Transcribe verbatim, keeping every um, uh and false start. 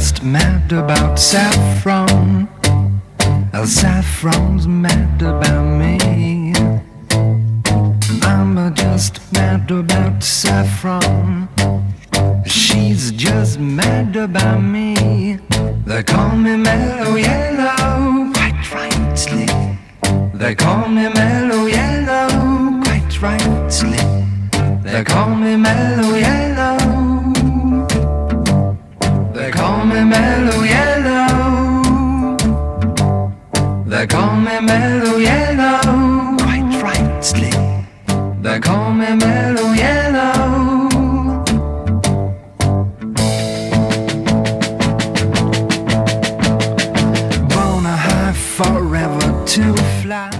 just mad about saffron. Oh, saffron's mad about me. I'm just mad about saffron. She's just mad about me. They call me mellow yellow, quite rightly. They call me mellow yellow, quite rightly. They call me mellow yellow. They call me mellow yellow. They call me mellow yellow, quite rightly. They call me mellow yellow. Forever to fly.